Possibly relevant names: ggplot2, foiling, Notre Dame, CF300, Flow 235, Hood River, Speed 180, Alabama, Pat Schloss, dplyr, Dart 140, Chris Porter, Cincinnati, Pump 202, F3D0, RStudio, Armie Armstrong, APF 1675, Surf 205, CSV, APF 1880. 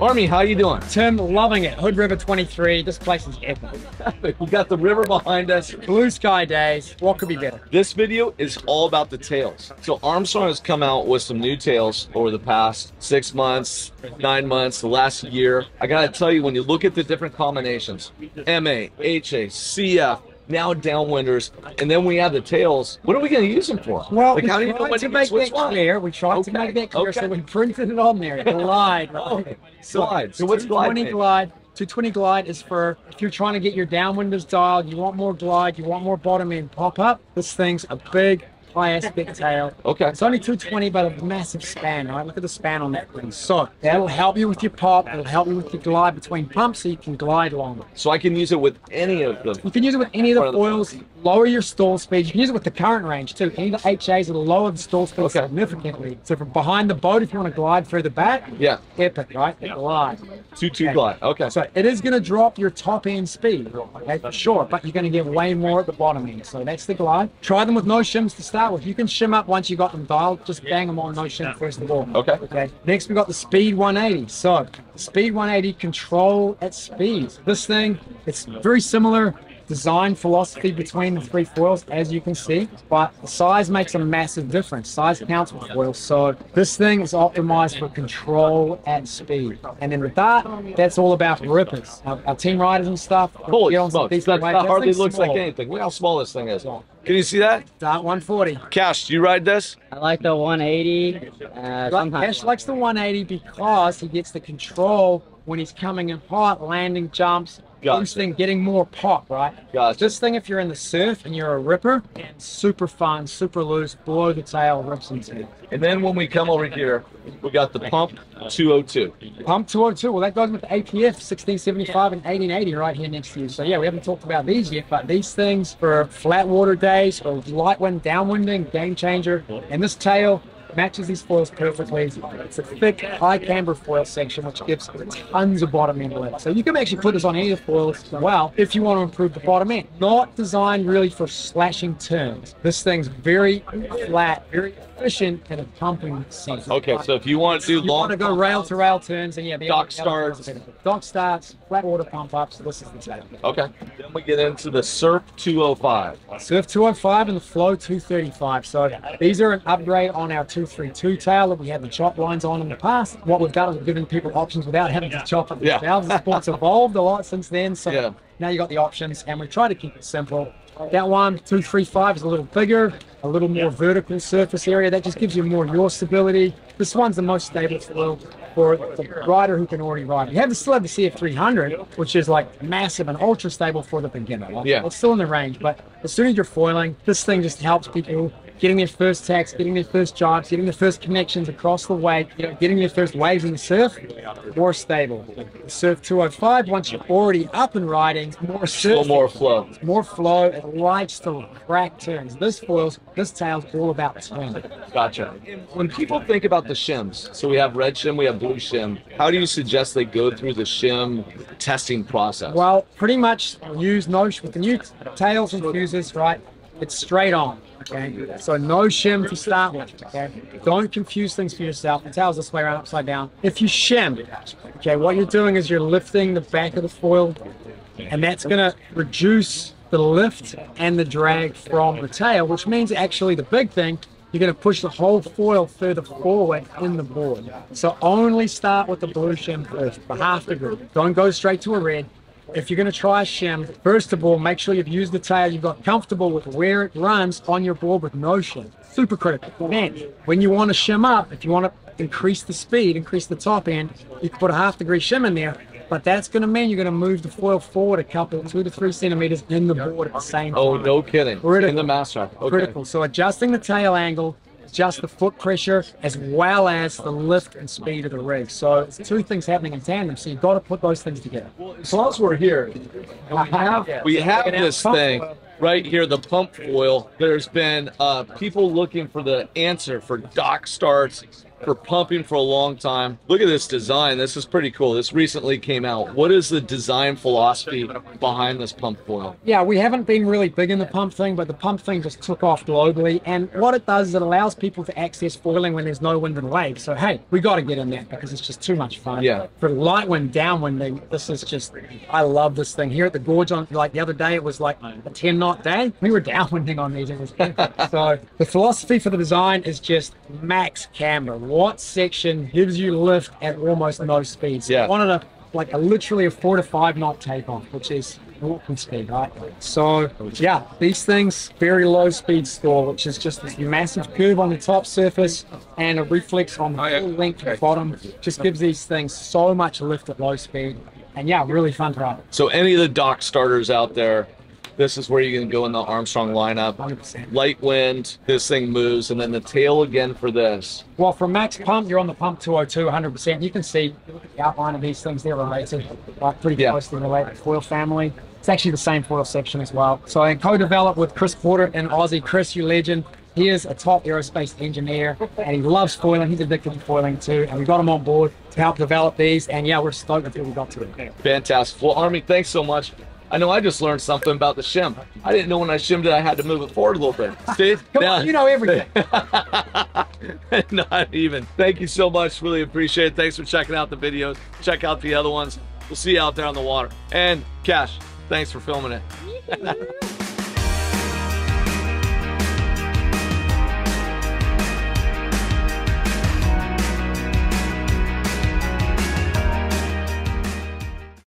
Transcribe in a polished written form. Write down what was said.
Armie. Armie, how you doing? Tim, loving it. Hood River 23. This place is epic. We got the river behind us. Blue sky days. What could be better? This video is all about the tails. So Armstrong has come out with some new tails over the past 6 months, 9 months, the last year. I gotta tell you, when you look at the different combinations, MA, HA, CF, now downwinders, and then we have the tails. What are we going to use them for? Well, like, how do you know when to make that clear? We tried to make that clear, so we printed it on there. Glide. Right? Glide. So what's Glide? 220 glide is for if you're trying to get your downwinders dialed, you want more glide, you want more bottom end pop up. This thing's a big, high aspect tail. Okay. It's only 220, but a massive span, right? Look at the span on that thing. So that'll help you with your pop. It'll help you with your glide between pumps, so you can glide longer. So I can use it with any of them. You can use it with any of the foils. Lower your stall speed. You can use it with the current range too. Any of the HAs will lower the stall speed significantly. So from behind the boat, if you want to glide further back, epic, right? Yeah. Glide. 220 glide. Okay. So it is going to drop your top end speed, okay, for sure. But you're going to get way more at the bottom end. So that's the glide. Try them with no shims to start with. You can shim up once you got them dialed. Just bang them on no shim first of all. Okay. Okay. Next we got the Speed 180. So Speed 180, control at speed. This thing, it's very similar design philosophy between the three foils, as you can see, but the size makes a massive difference. Size counts with foils. So this thing is optimized for control at speed. And then with that, that's all about rippers. Our team riders and stuff. Holy smokes, that hardly looks like anything. Look how small this thing is. Can you see that? Dart 140. Cash, do you ride this? I like the 180. Cash likes the 180 because he gets the control when he's coming in hot, landing jumps, boosting, getting more pop, right? This thing, if you're in the surf and you're a ripper, super fun, super loose, below the tail, rips into it. And then when we come over here, we got the Pump 202. Pump 202, well that goes with the APF 1675 and 1880 right here next to you. So yeah, we haven't talked about these yet, but these things for flat water days, for light wind, downwinding, game changer, and this tail matches these foils perfectly. It's a thick, high camber foil section, which gives tons of bottom end lift. So you can actually put this on any of the foils as well if you want to improve the bottom end. Not designed really for slashing turns. This thing's very flat, very efficient in a pumping sense. Okay, so if you want to do long, you want to go rail to rail turns, and yeah, dock starts, flat water pump ups. So this is the tail. Okay. Then we get into the Surf 205. Surf 205 and the Flow 235. So these are an upgrade on our 232 tail that we had the chop lines on in the past. What we've done is we've given people options without having to chop it themselves. The sport's evolved a lot since then, so now you got the options, and we try to keep it simple. That one, 235, is a little bigger, a little more vertical surface area. That just gives you more yaw stability. This one's the most stable foil for the rider who can already ride. You have still have the CF300, which is like massive and ultra stable for the beginner. Like, it's still in the range, but as soon as you're foiling, this thing just helps people getting their first tacks, getting their first jibes, getting their first connections across the wave, getting their first waves in the surf, more stable. The Surf 205, once you're already up and riding, more surf. More flow. More flow, it likes to crack turns. This tail's all about turning. Gotcha. When people think about the shims, so we have red shim, we have blue shim, how do you suggest they go through the shim testing process? Well, pretty much use no, with the new tails and fuses, right? It's straight on. Okay, so no shim to start with. Okay, don't confuse things for yourself. The tail's this way around, upside down. If you shim, okay, what you're doing is you're lifting the back of the foil, and that's going to reduce the lift and the drag from the tail, which means actually the big thing, you're going to push the whole foil further forward in the board. So only start with the blue shim first, for half the group. Don't go straight to a red. If you're going to try a shim, first of all, make sure you've used the tail, you've got comfortable with where it runs on your board with no shim. Super critical. And when you want to shim up, if you want to increase the speed, increase the top end, you can put a half-degree shim in there, but that's going to mean you're going to move the foil forward a couple, 2 to 3 centimeters in the board at the same time. Oh, no kidding. Critical. In the master. Okay. Critical. So adjusting the tail angle, adjust the foot pressure, as well as the lift and speed of the rig. So it's two things happening in tandem, so you've got to put those things together. Well, as long as we're here, we have this thing right here, the pump foil. There's been people looking for the answer for dock starts, for pumping for a long time. Look at this design. This is pretty cool. This recently came out. What is the design philosophy behind this pump foil? Yeah, we haven't been really big in the pump thing, but the pump thing just took off globally. And what it does is it allows people to access foiling when there's no wind and wave. So, hey, we got to get in that because it's just too much fun. Yeah. For light wind, downwinding, this is just, I love this thing. Here at the gorge, on like the other day, it was like a 10-knot day. We were downwinding on these. It was perfect. So the philosophy for the design is just max camber. What section gives you lift at almost no speed? So yeah. I wanted a literally a 4 to 5 knot takeoff, which is walking speed, right? So yeah, these things, very low speed stall, which is just this massive curve on the top surface and a reflex on the full length of the bottom. Just gives these things so much lift at low speed. And yeah, really fun to ride. So any of the dock starters out there, this is where you can go in the Armstrong lineup. 100%. Light wind, this thing moves, and then the tail again for this. Well, for max pump, you're on the Pump 202, 100%. You can see the outline of these things. They're related, like pretty closely related. Foil family. It's actually the same foil section as well. So I co-developed with Chris Porter in Aussie. Chris, you legend. He is a top aerospace engineer, and he loves foiling. He's addicted to foiling too, and we got him on board to help develop these. And yeah, we're stoked that we got to it. Fantastic. Well, Armie, thanks so much. I know I just learned something about the shim. I didn't know when I shimmed it, I had to move it forward a little bit. Steve, come on, you know everything. Not even. Thank you so much. Really appreciate it. Thanks for checking out the videos. Check out the other ones. We'll see you out there on the water. And Cash, thanks for filming it.